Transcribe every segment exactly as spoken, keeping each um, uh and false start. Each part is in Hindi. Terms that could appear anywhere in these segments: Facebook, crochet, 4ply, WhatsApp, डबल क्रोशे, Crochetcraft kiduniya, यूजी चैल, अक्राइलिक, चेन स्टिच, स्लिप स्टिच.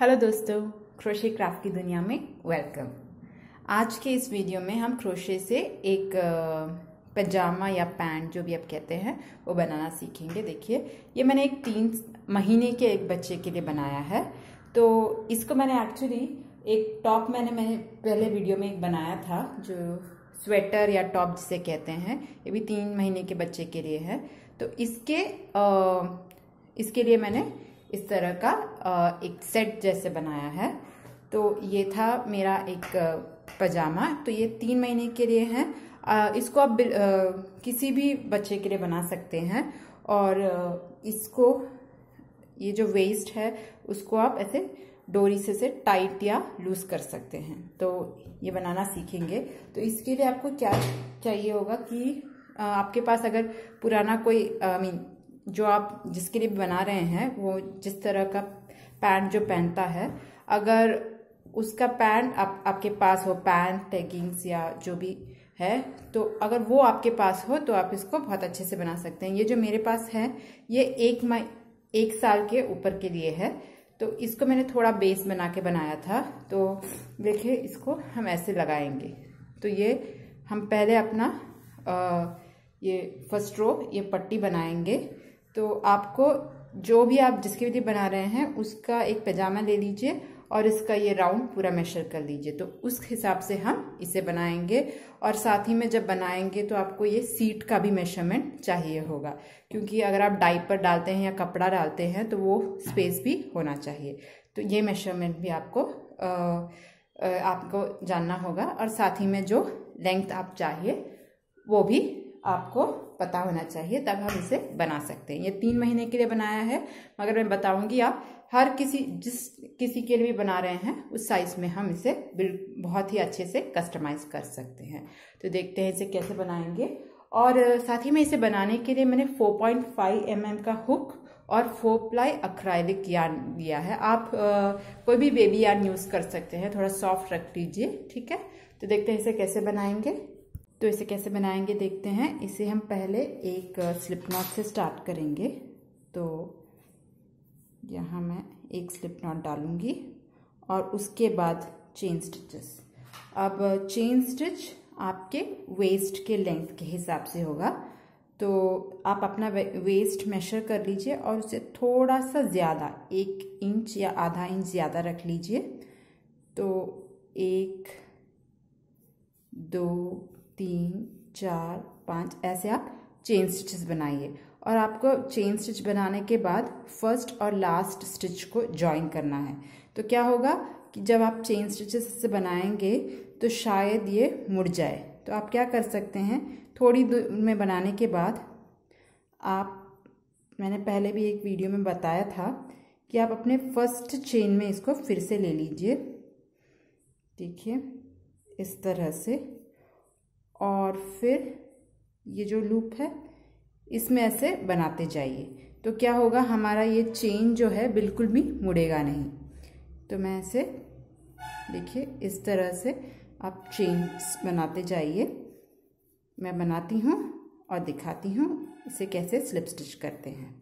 हेलो दोस्तों, क्रोशे क्राफ्ट की दुनिया में वेलकम। आज के इस वीडियो में हम क्रोशे से एक पजामा या पैंट जो भी आप कहते हैं वो बनाना सीखेंगे। देखिए, ये मैंने एक तीन महीने के एक बच्चे के लिए बनाया है। तो इसको मैंने एक्चुअली एक टॉप मैंने मैंने पहले वीडियो में एक बनाया था, जो स्वेटर या टॉप जिसे कहते हैं, ये भी तीन महीने के बच्चे के लिए है। तो इसके आ, इसके लिए मैंने इस तरह का एक सेट जैसे बनाया है। तो ये था मेरा एक पजामा। तो ये तीन महीने के लिए है। इसको आप किसी भी बच्चे के लिए बना सकते हैं। और इसको ये जो वेस्ट है उसको आप ऐसे डोरी से से टाइट या लूज कर सकते हैं। तो ये बनाना सीखेंगे। तो इसके लिए आपको क्या चाहिए होगा कि आपके पास अगर पुराना कोई आई मीन जो आप जिसके लिए बना रहे हैं वो जिस तरह का पैंट जो पहनता है, अगर उसका पैंट आप आपके पास हो, पैंट टैगिंग्स या जो भी है, तो अगर वो आपके पास हो तो आप इसको बहुत अच्छे से बना सकते हैं। ये जो मेरे पास है ये एक मई एक साल के ऊपर के लिए है। तो इसको मैंने थोड़ा बेस बना के बनाया था। तो देखिए, इसको हम ऐसे लगाएंगे। तो ये हम पहले अपना आ, ये फर्स्ट रो ये पट्टी बनाएंगे। तो आपको जो भी आप जिसके लिए बना रहे हैं उसका एक पैजामा ले लीजिए और इसका ये राउंड पूरा मेजर कर लीजिए। तो उस हिसाब से हम इसे बनाएंगे। और साथ ही में जब बनाएंगे तो आपको ये सीट का भी मेजरमेंट चाहिए होगा, क्योंकि अगर आप डाइपर डालते हैं या कपड़ा डालते हैं तो वो स्पेस भी होना चाहिए। तो ये मेजरमेंट भी आपको आ, आ, आपको जानना होगा। और साथ ही में जो लेंथ आप चाहिए वो भी आपको पता होना चाहिए, तब हम इसे बना सकते हैं। ये तीन महीने के लिए बनाया है, मगर मैं बताऊंगी आप हर किसी जिस किसी के लिए भी बना रहे हैं उस साइज में हम इसे बहुत ही अच्छे से कस्टमाइज कर सकते हैं। तो देखते हैं इसे कैसे बनाएंगे। और साथ ही में इसे बनाने के लिए मैंने four point five M M का हुक और फोर प्लाई अक्राइलिक यार्न लिया है। आप आ, कोई भी बेबी यार्न यूज़ कर सकते हैं, थोड़ा सॉफ्ट रख लीजिए, ठीक है। तो देखते हैं इसे कैसे बनाएंगे। तो इसे कैसे बनाएंगे देखते हैं। इसे हम पहले एक स्लिप नॉट से स्टार्ट करेंगे। तो यहाँ मैं एक स्लिप नॉट डालूँगी और उसके बाद चेन स्टिचेस। अब चेन स्टिच आपके वेस्ट के लेंथ के हिसाब से होगा। तो आप अपना वेस्ट मेजर कर लीजिए और उसे थोड़ा सा ज़्यादा एक इंच या आधा इंच ज़्यादा रख लीजिए। तो एक, दो, तीन, चार, पाँच, ऐसे आप चेन स्टिचेस बनाइए। और आपको चेन स्टिच बनाने के बाद फर्स्ट और लास्ट स्टिच को जॉइन करना है। तो क्या होगा कि जब आप चेन स्टिचेस से बनाएंगे तो शायद ये मुड़ जाए। तो आप क्या कर सकते हैं, थोड़ी दूर में बनाने के बाद आप, मैंने पहले भी एक वीडियो में बताया था कि आप अपने फर्स्ट चेन में इसको फिर से ले लीजिए, देखिए इस तरह से। और फिर ये जो लूप है इसमें ऐसे बनाते जाइए। तो क्या होगा, हमारा ये चेन जो है बिल्कुल भी मुड़ेगा नहीं। तो मैं ऐसे, देखिए इस तरह से आप चेन बनाते जाइए। मैं बनाती हूँ और दिखाती हूँ इसे कैसे स्लिप स्टिच करते हैं।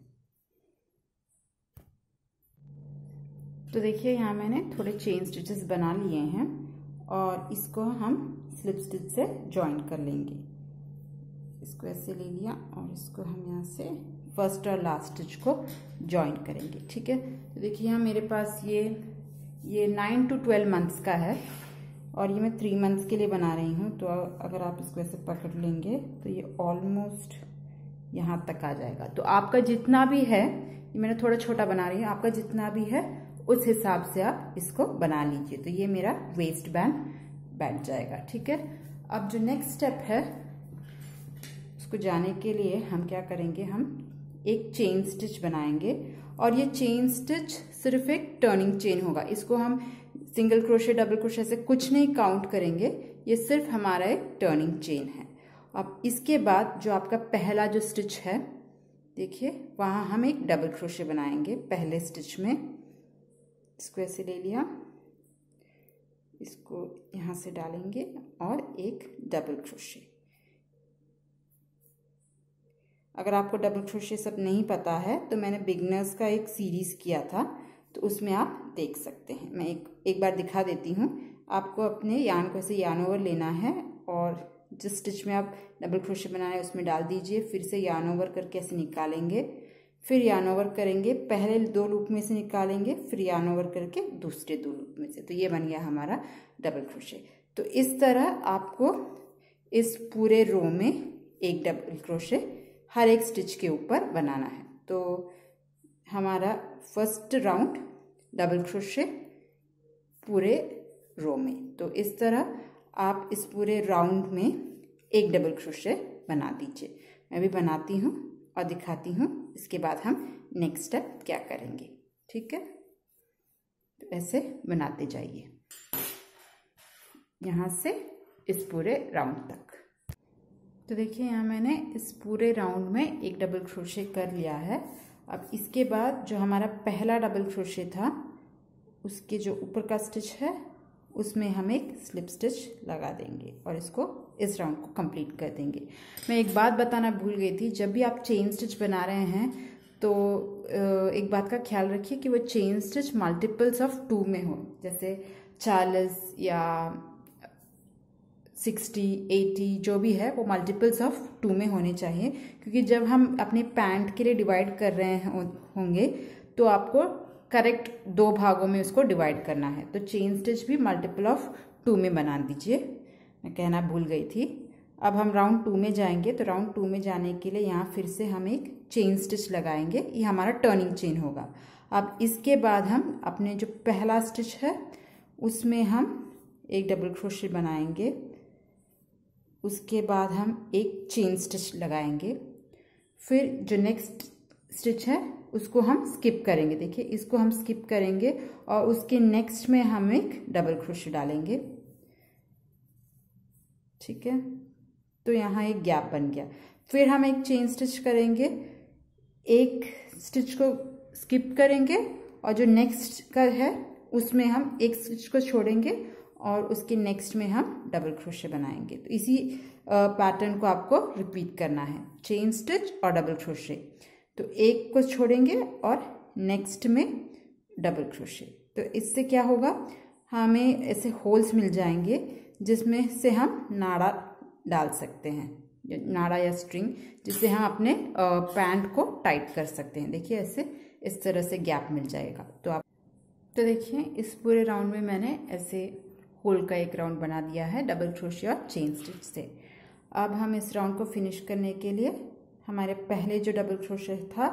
तो देखिए, यहाँ मैंने थोड़े चेन स्टिचेस बना लिए हैं और इसको हम स्लिप स्टिच से जॉइन कर लेंगे। इसको ऐसे ले लिया और इसको हम यहाँ से फर्स्ट और लास्ट स्टिच को जॉइन करेंगे, ठीक है। तो देखिए, यहाँ मेरे पास ये ये नाइन टू ट्वेल्व मंथ्स का है और ये मैं थ्री मंथ्स के लिए बना रही हूँ। तो अगर आप इसको ऐसे पकड़ लेंगे तो ये ऑलमोस्ट यहाँ तक आ जाएगा। तो आपका जितना भी है, ये मैंने थोड़ा छोटा बना रही हूँ, आपका जितना भी है उस हिसाब से आप इसको बना लीजिए। तो ये मेरा वेस्ट बैंड बैठ जाएगा, ठीक है। अब जो नेक्स्ट स्टेप है उसको जाने के लिए हम क्या करेंगे, हम एक चेन स्टिच बनाएंगे। और ये चेन स्टिच सिर्फ एक टर्निंग चेन होगा। इसको हम सिंगल क्रोशे, डबल क्रोशे से कुछ नहीं काउंट करेंगे। ये सिर्फ हमारा एक टर्निंग चेन है। अब इसके बाद जो आपका पहला जो स्टिच है, देखिए वहाँ हम एक डबल क्रोशे बनाएंगे पहले स्टिच में। इसको ऐसे ले लिया, इसको यहाँ से डालेंगे और एक डबल क्रोशे। अगर आपको डबल क्रोशे सब नहीं पता है तो मैंने बिगनर्स का एक सीरीज़ किया था, तो उसमें आप देख सकते हैं। मैं एक एक बार दिखा देती हूँ आपको। अपने यार्न को ऐसे यार्न ओवर लेना है और जिस स्टिच में आप डबल क्रोशे बनाना है उसमें डाल दीजिए, फिर से यार्न ओवर करके ऐसे निकालेंगे, फिर यार्न ओवर करेंगे, पहले दो लूप में से निकालेंगे, फिर यार्न ओवर करके दूसरे दो लूप में से। तो ये बन गया हमारा डबल क्रोशे। तो इस तरह आपको इस पूरे रो में एक डबल क्रोशे हर एक स्टिच के ऊपर बनाना है। तो हमारा फर्स्ट राउंड डबल क्रोशे पूरे रो में। तो इस तरह आप इस पूरे राउंड में एक डबल क्रोशे बना दीजिए। मैं भी बनाती हूँ और दिखाती हूँ, इसके बाद हम नेक्स्ट स्टेप क्या करेंगे, ठीक है। तो ऐसे बनाते जाइए यहाँ से इस पूरे राउंड तक। तो देखिए यहाँ मैंने इस पूरे राउंड में एक डबल क्रोशे कर लिया है। अब इसके बाद जो हमारा पहला डबल क्रोशे था उसके जो ऊपर का स्टिच है उसमें हम एक स्लिप स्टिच लगा देंगे और इसको इस राउंड को कंप्लीट कर देंगे। मैं एक बात बताना भूल गई थी, जब भी आप चेन स्टिच बना रहे हैं तो एक बात का ख्याल रखिए कि वो चेन स्टिच multiples of two में हो, जैसे चालीस या सिक्सटी एटी जो भी है वो मल्टीपल्स ऑफ टू में होने चाहिए, क्योंकि जब हम अपने पैंट के लिए डिवाइड कर रहे होंगे तो आपको करेक्ट दो भागों में उसको डिवाइड करना है। तो चेन स्टिच भी मल्टीपल ऑफ टू में बना दीजिए, मैं कहना भूल गई थी। अब हम राउंड टू में जाएंगे। तो राउंड टू में जाने के लिए यहाँ फिर से हम एक चेन स्टिच लगाएंगे, ये हमारा टर्निंग चेन होगा। अब इसके बाद हम अपने जो पहला स्टिच है उसमें हम एक डबल क्रोशे बनाएंगे, उसके बाद हम एक चेन स्टिच लगाएंगे, फिर जो नेक्स्ट स्टिच है उसको हम स्किप करेंगे। देखिए इसको हम स्किप करेंगे और उसके नेक्स्ट में हम एक डबल क्रोशे डालेंगे, ठीक है। तो यहाँ एक गैप बन गया, फिर हम एक चेन स्टिच करेंगे, एक स्टिच को स्किप करेंगे और जो नेक्स्ट का है उसमें हम एक स्टिच को छोड़ेंगे और उसके नेक्स्ट में हम डबल क्रोशे बनाएंगे। तो इसी पैटर्न को आपको रिपीट करना है, चेन स्टिच और डबल क्रोशे। तो एक को छोड़ेंगे और नेक्स्ट में डबल क्रोशे। तो इससे क्या होगा, हमें ऐसे होल्स मिल जाएंगे जिसमें से हम नाड़ा डाल सकते हैं, नाड़ा या स्ट्रिंग, जिससे हम अपने पैंट को टाइट कर सकते हैं। देखिए ऐसे इस तरह से गैप मिल जाएगा। तो आप तो देखिए इस पूरे राउंड में मैंने ऐसे होल का एक राउंड बना दिया है डबल क्रोशिया और चेन स्टिच से। अब हम इस राउंड को फिनिश करने के लिए हमारे पहले जो डबल क्रोशिया था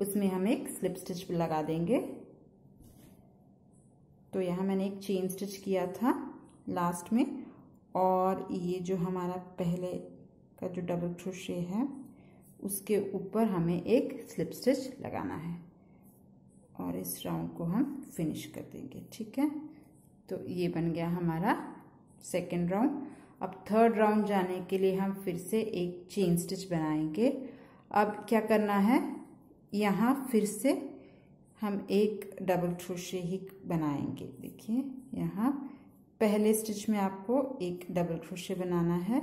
उसमें हम एक स्लिप स्टिच लगा देंगे। तो यहाँ मैंने एक चेन स्टिच किया था लास्ट में, और ये जो हमारा पहले का जो डबल क्रोशे है उसके ऊपर हमें एक स्लिप स्टिच लगाना है और इस राउंड को हम फिनिश कर देंगे, ठीक है। तो ये बन गया हमारा सेकंड राउंड। अब थर्ड राउंड जाने के लिए हम फिर से एक चेन स्टिच बनाएंगे। अब क्या करना है, यहाँ फिर से हम एक डबल क्रोशे ही बनाएंगे। देखिए यहाँ पहले स्टिच में आपको एक डबल क्रोशे बनाना है।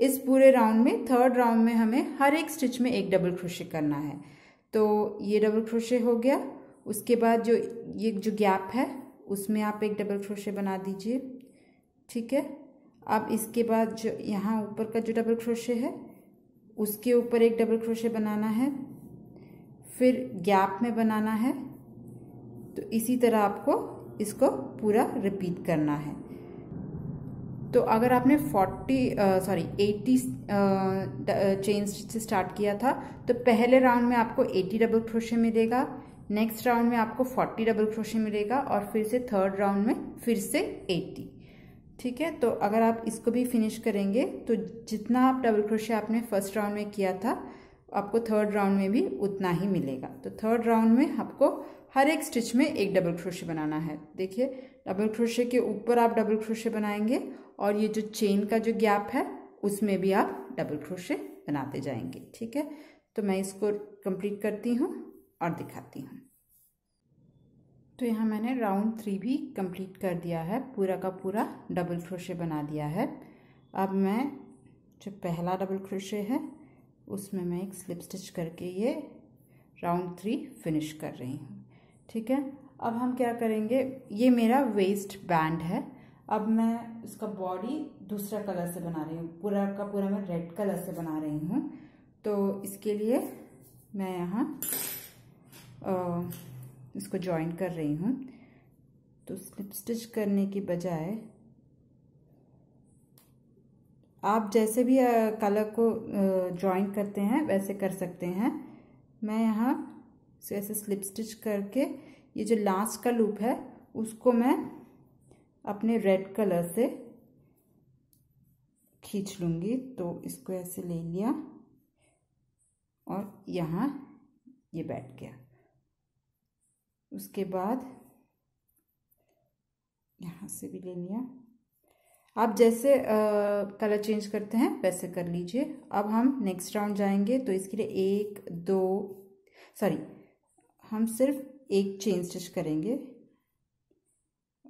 इस पूरे राउंड में, थर्ड राउंड में हमें हर एक स्टिच में एक डबल क्रोशे करना है। तो ये डबल क्रोशे हो गया, उसके बाद जो ये जो गैप है उसमें आप एक डबल क्रोशे बना दीजिए, ठीक है। अब इसके बाद जो यहाँ ऊपर का जो डबल क्रोशे है उसके ऊपर एक डबल क्रोशे बनाना है, फिर गैप में बनाना है। तो इसी तरह आपको इसको पूरा रिपीट करना है। तो अगर आपने चालीस सॉरी अस्सी चेन स्टिच से स्टार्ट किया था तो पहले राउंड में आपको अस्सी डबल क्रोशे मिलेगा, नेक्स्ट राउंड में आपको चालीस डबल क्रोशे मिलेगा और फिर से थर्ड राउंड में फिर से अस्सी, ठीक है। तो अगर आप इसको भी फिनिश करेंगे तो जितना आप डबल क्रोशे आपने फर्स्ट राउंड में किया था आपको थर्ड राउंड में भी उतना ही मिलेगा। तो थर्ड राउंड में आपको हर एक स्टिच में एक डबल क्रोशे बनाना है। देखिए डबल क्रोशे के ऊपर आप डबल क्रोशे बनाएंगे और ये जो चेन का जो गैप है उसमें भी आप डबल क्रोशे बनाते जाएंगे, ठीक है। तो मैं इसको कंप्लीट करती हूँ और दिखाती हूँ। तो यहाँ मैंने राउंड थ्री भी कंप्लीट कर दिया है, पूरा का पूरा डबल क्रोशे बना दिया है। अब मैं जो पहला डबल क्रोशे है उसमें मैं एक स्लिप स्टिच करके ये राउंड थ्री फिनिश कर रही हूँ। ठीक है। अब हम क्या करेंगे, ये मेरा वेस्ट बैंड है, अब मैं इसका बॉडी दूसरा कलर से बना रही हूँ, पूरा का पूरा मैं रेड कलर से बना रही हूँ। तो इसके लिए मैं यहाँ इसको जॉइन कर रही हूँ, तो स्लिप स्टिच करने की बजाय आप जैसे भी कलर को जॉइन करते हैं वैसे कर सकते हैं। मैं यहाँ से ऐसे स्लिप स्टिच करके ये जो लास्ट का लूप है उसको मैं अपने रेड कलर से खींच लूँगी। तो इसको ऐसे ले लिया और यहाँ ये बैठ गया। उसके बाद यहाँ से भी ले लिया। आप जैसे आ, कलर चेंज करते हैं वैसे कर लीजिए। अब हम नेक्स्ट राउंड जाएंगे, तो इसके लिए एक दो सॉरी हम सिर्फ एक चेन स्टिच करेंगे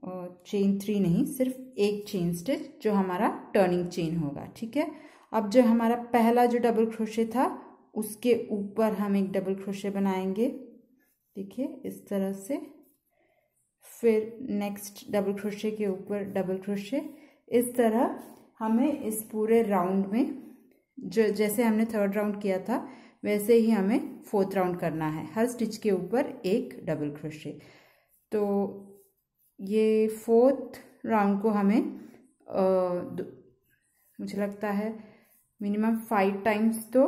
और चेन थ्री नहीं, सिर्फ एक चेन स्टिच जो हमारा टर्निंग चेन होगा। ठीक है। अब जो हमारा पहला जो डबल क्रोशे था उसके ऊपर हम एक डबल क्रोशे बनाएंगे, देखिए इस तरह से। फिर नेक्स्ट डबल क्रोशे के ऊपर डबल क्रोशे, इस तरह हमें इस पूरे राउंड में जो जैसे हमने थर्ड राउंड किया था वैसे ही हमें फोर्थ राउंड करना है, हर स्टिच के ऊपर एक डबल क्रोशे। तो ये फोर्थ राउंड को हमें आ, मुझे लगता है मिनिमम फाइव टाइम्स तो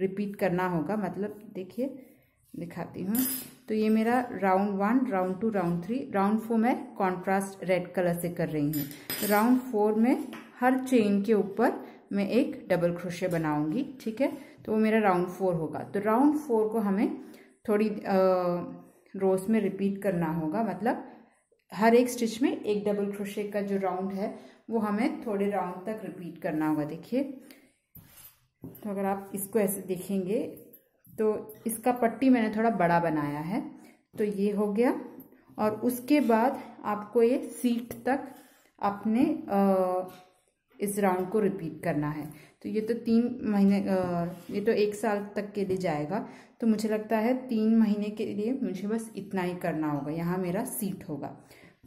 रिपीट करना होगा। मतलब देखिए दिखाती हूँ, तो ये मेरा round one, round two, round three, round four में कॉन्ट्रास्ट रेड कलर से कर रही हूँ। तो राउंड फोर में हर चेन के ऊपर मैं एक डबल क्रोशे बनाऊंगी। ठीक है, तो वो मेरा राउंड फोर होगा। तो राउंड फोर को हमें थोड़ी रोज में रिपीट करना होगा, मतलब हर एक स्टिच में एक डबल क्रोशे का जो राउंड है वो हमें थोड़े राउंड तक रिपीट करना होगा। देखिए, तो अगर आप इसको ऐसे देखेंगे तो इसका पट्टी मैंने थोड़ा बड़ा बनाया है, तो ये हो गया। और उसके बाद आपको ये सीट तक अपने आ, इस राउंड को रिपीट करना है। तो ये तो तीन महीने आ, ये तो एक साल तक के लिए जाएगा, तो मुझे लगता है तीन महीने के लिए मुझे बस इतना ही करना होगा। यहाँ मेरा सीट होगा,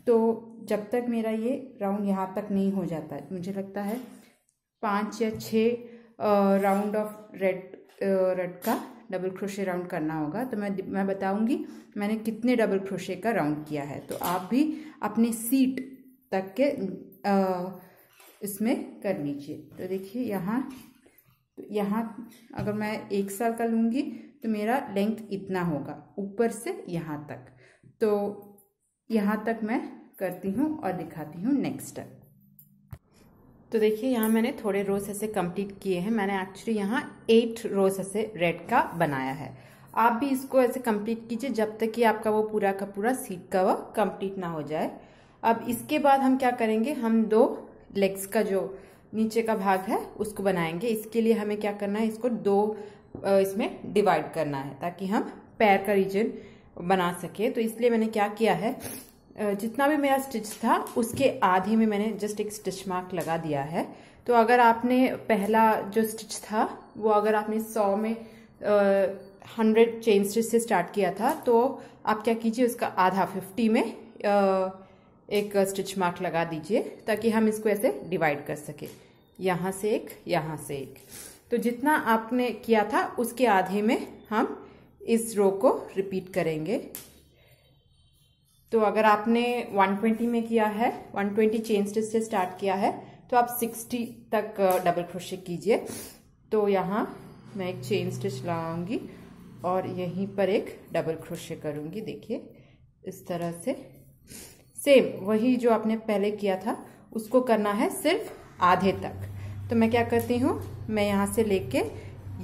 तो जब तक मेरा ये राउंड यहाँ तक नहीं हो जाता है, मुझे लगता है पाँच या छः राउंड ऑफ रेड रेड का डबल क्रोशे राउंड करना होगा। तो मैं मैं बताऊंगी मैंने कितने डबल क्रोशे का राउंड किया है। तो आप भी अपने सीट तक के आ, इसमें कर लीजिए। तो देखिए यहाँ तो यहाँ अगर मैं एक साल का लूँगी तो मेरा लेंथ इतना होगा ऊपर से यहाँ तक। तो यहाँ तक मैं करती हूँ और दिखाती हूँ नेक्स्ट। तो देखिए यहाँ मैंने थोड़े रोज ऐसे कंप्लीट किए हैं। मैंने एक्चुअली यहाँ एट रोज ऐसे रेड का बनाया है। आप भी इसको ऐसे कंप्लीट कीजिए जब तक कि आपका वो पूरा का पूरा सीट का वो कंप्लीट ना हो जाए। अब इसके बाद हम क्या करेंगे, हम दो लेग्स का जो नीचे का भाग है उसको बनाएंगे। इसके लिए हमें क्या करना है, इसको दो इसमें डिवाइड करना है ताकि हम पैर का रीजन बना सके। तो इसलिए मैंने क्या किया है, जितना भी मेरा स्टिच था उसके आधे में मैंने जस्ट एक स्टिच मार्क लगा दिया है। तो अगर आपने पहला जो स्टिच था वो अगर आपने सौ में हंड्रेड चेन स्टिच से स्टार्ट किया था तो आप क्या कीजिए, उसका आधा फिफ्टी में आ, एक स्टिच मार्क लगा दीजिए ताकि हम इसको ऐसे डिवाइड कर सके, यहाँ से एक, यहाँ से एक। तो जितना आपने किया था उसके आधे में हम इस रो को रिपीट करेंगे। तो अगर आपने वन ट्वेंटी में किया है, वन ट्वेंटी चेन स्टिच से स्टार्ट किया है, तो आप सिक्सटी तक डबल क्रोशे कीजिए। तो यहाँ मैं एक चेन स्टिच लगाऊंगी और यहीं पर एक डबल क्रोशे करूँगी। देखिए इस तरह से सेम वही जो आपने पहले किया था उसको करना है सिर्फ आधे तक। तो मैं क्या करती हूँ, मैं यहाँ से लेके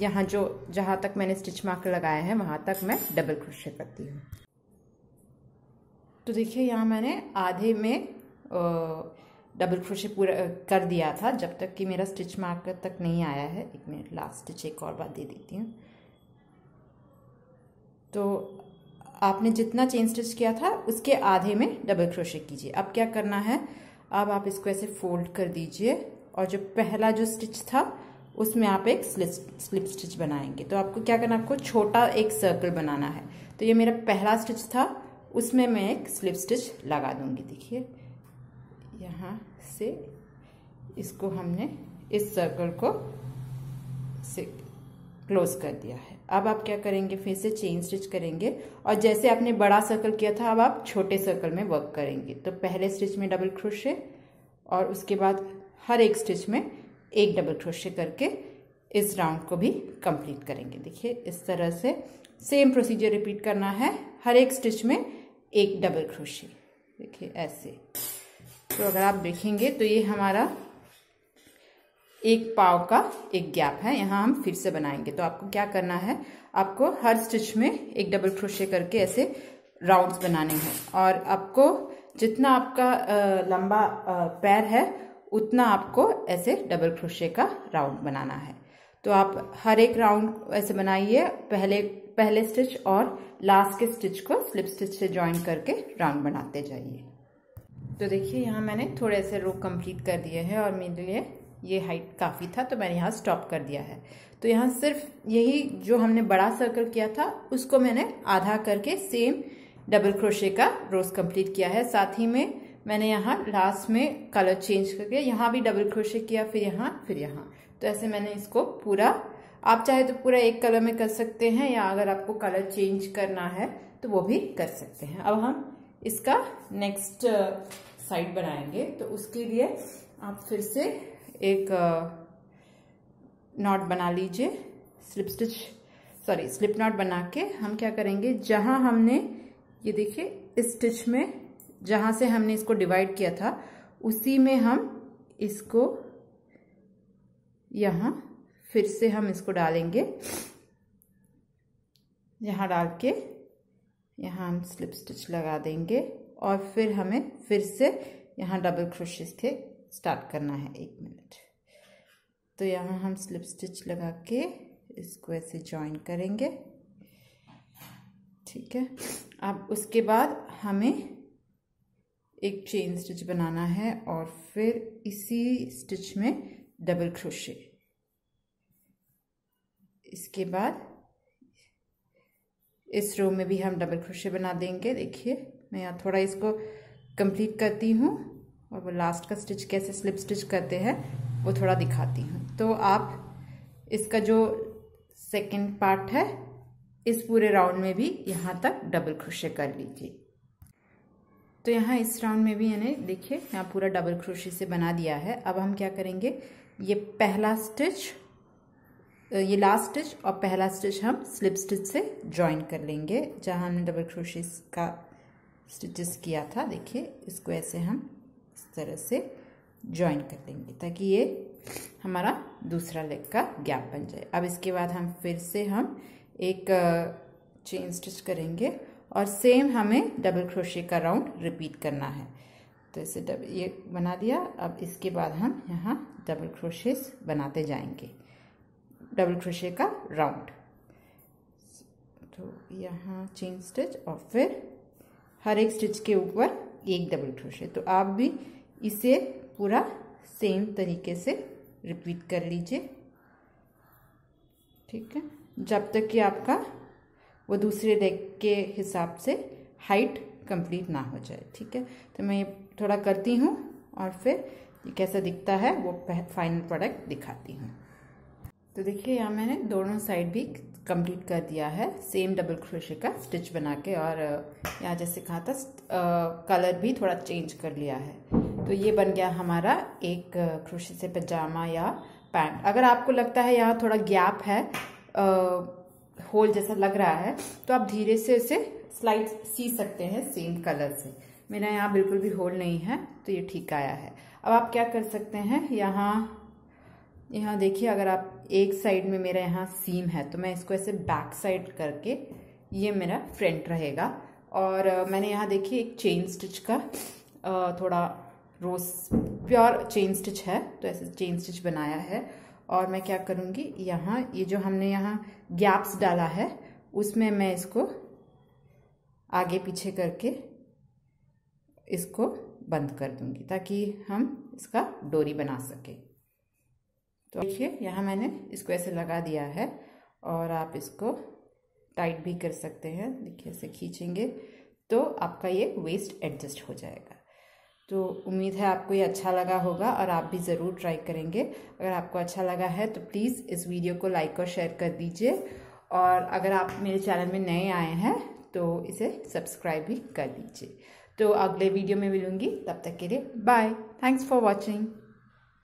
यहाँ जो जहाँ तक मैंने स्टिच मार्क लगाया है वहाँ तक मैं डबल क्रोशे करती हूँ। तो देखिए यहाँ मैंने आधे में डबल क्रोशे पूरा कर दिया था जब तक कि मेरा स्टिच मार्क तक नहीं आया है। एक मिनट, लास्ट स्टिच एक और बार दे देती हूँ। तो आपने जितना चेन स्टिच किया था उसके आधे में डबल क्रोशे कीजिए। अब क्या करना है, अब आप इसको ऐसे फोल्ड कर दीजिए और जो पहला जो स्टिच था उसमें आप एक स्लिप स्लिप स्टिच बनाएंगे। तो आपको क्या करना है, आपको छोटा एक सर्कल बनाना है। तो ये मेरा पहला स्टिच था, उसमें मैं एक स्लिप स्टिच लगा दूंगी। देखिए यहाँ से इसको हमने इस सर्कल को से क्लोज कर दिया है। अब आप क्या करेंगे, फिर से चेन स्टिच करेंगे और जैसे आपने बड़ा सर्कल किया था अब आप छोटे सर्कल में वर्क करेंगे। तो पहले स्टिच में डबल क्रोशे और उसके बाद हर एक स्टिच में एक डबल क्रोशे करके इस राउंड को भी कंप्लीट करेंगे। देखिए इस तरह से सेम प्रोसीजर रिपीट करना है, हर एक स्टिच में एक डबल क्रोशे। देखिए ऐसे, तो अगर आप देखेंगे तो ये हमारा एक पाव का एक गैप है, यहाँ हम फिर से बनाएंगे। तो आपको क्या करना है, आपको हर स्टिच में एक डबल क्रोशे करके ऐसे राउंड्स बनाने हैं और आपको जितना आपका लंबा पैर है उतना आपको ऐसे डबल क्रोशे का राउंड बनाना है। तो आप हर एक राउंड ऐसे बनाइए, पहले पहले स्टिच और लास्ट के स्टिच को स्लिप स्टिच से ज्वाइन करके राउंड बनाते जाइए। तो देखिए यहाँ मैंने थोड़े से रो कंप्लीट कर दिए हैं और मेरे लिए ये हाइट काफ़ी था तो मैंने यहाँ स्टॉप कर दिया है। तो यहाँ सिर्फ यही जो हमने बड़ा सर्कल किया था उसको मैंने आधा करके सेम डबल क्रोशे का रोज कंप्लीट किया है। साथ ही में मैंने यहाँ लास्ट में कलर चेंज करके यहाँ भी डबल क्रोशे किया, फिर यहाँ फिर यहाँ, तो ऐसे मैंने इसको पूरा, आप चाहे तो पूरा एक कलर में कर सकते हैं या अगर आपको कलर चेंज करना है तो वो भी कर सकते हैं। अब हम इसका नेक्स्ट साइड बनाएंगे, तो उसके लिए आप फिर से एक नॉट बना लीजिए, स्लिप स्टिच sorry slip knot बना के हम क्या करेंगे, जहां हमने ये देखिए इस स्टिच में जहां से हमने इसको डिवाइड किया था उसी में हम इसको यहाँ फिर से हम इसको डालेंगे, यहाँ डाल के यहाँ हम स्लिप स्टिच लगा देंगे और फिर हमें फिर से यहाँ डबल क्रोशे थे स्टार्ट करना है। एक मिनट, तो यहाँ हम स्लिप स्टिच लगा के इसको ऐसे जॉइन करेंगे, ठीक है। अब उसके बाद हमें एक चेन स्टिच बनाना है और फिर इसी स्टिच में डबल क्रोशे, इसके बाद इस रो में भी हम डबल क्रोशे बना देंगे। देखिए मैं यहाँ थोड़ा इसको कंप्लीट करती हूँ और वो लास्ट का स्टिच कैसे स्लिप स्टिच करते हैं वो थोड़ा दिखाती हूँ। तो आप इसका जो सेकंड पार्ट है इस पूरे राउंड में भी यहाँ तक डबल क्रोशे कर लीजिए। तो यहाँ इस राउंड में भी मैंने देखिए यहाँ पूरा डबल क्रोशे से बना दिया है। अब हम क्या करेंगे, ये पहला स्टिच ये लास्ट स्टिच और पहला स्टिच हम स्लिप स्टिच से ज्वाइन कर लेंगे जहाँ हमने डबल क्रोशे का स्टिचेस किया था। देखिए इसको ऐसे हम इस तरह से ज्वाइन कर देंगे ताकि ये हमारा दूसरा लेग का गैप बन जाए। अब इसके बाद हम फिर से हम एक चेन स्टिच करेंगे और सेम हमें डबल क्रोशे का राउंड रिपीट करना है। तो इसे डबल ये बना दिया, अब इसके बाद हम यहाँ डबल क्रोशे बनाते जाएंगे, डबल क्रोशे का राउंड। तो यहाँ चेन स्टिच और फिर हर एक स्टिच के ऊपर एक डबल क्रोशे। तो आप भी इसे पूरा सेम तरीके से रिपीट कर लीजिए, ठीक है, जब तक कि आपका वो दूसरे लेग के हिसाब से हाइट कंप्लीट ना हो जाए, ठीक है। तो मैं ये थोड़ा करती हूँ और फिर ये कैसा दिखता है वो फाइनल प्रोडक्ट दिखाती हूँ। तो देखिए यहाँ मैंने दोनों साइड भी कंप्लीट कर दिया है सेम डबल क्रोशे का स्टिच बना के और यहाँ जैसे कहा था कलर भी थोड़ा चेंज कर लिया है। तो ये बन गया हमारा एक क्रोशे से पजामा या पैंट। अगर आपको लगता है यहाँ थोड़ा गैप है, होल जैसा लग रहा है, तो आप धीरे से इसे स्लाइड सी सकते हैं सेम कलर से। मेरा यहाँ बिल्कुल भी होल नहीं है तो ये ठीक आया है। अब आप क्या कर सकते हैं, यहाँ यहाँ देखिए अगर आप एक साइड में मेरा यहाँ सीम है तो मैं इसको ऐसे बैक साइड करके ये मेरा फ्रंट रहेगा। और मैंने यहाँ देखिए एक चेन स्टिच का थोड़ा रोज प्योर चेन स्टिच है तो ऐसे चेन स्टिच बनाया है। और मैं क्या करूँगी, यहाँ ये जो हमने यहाँ गैप्स डाला है उसमें मैं इसको आगे पीछे करके इसको बंद कर दूँगी ताकि हम इसका डोरी बना सकें। तो देखिए यहाँ मैंने इसको ऐसे लगा दिया है और आप इसको टाइट भी कर सकते हैं। देखिए ऐसे खींचेंगे तो आपका ये वेस्ट एडजस्ट हो जाएगा। तो उम्मीद है आपको ये अच्छा लगा होगा और आप भी ज़रूर ट्राई करेंगे। अगर आपको अच्छा लगा है तो प्लीज़ इस वीडियो को लाइक और शेयर कर दीजिए, और अगर आप मेरे चैनल में नए आए हैं तो इसे सब्सक्राइब भी कर दीजिए। तो अगले वीडियो में मिलूँगी, तब तक के लिए बाय। Thanks for watching.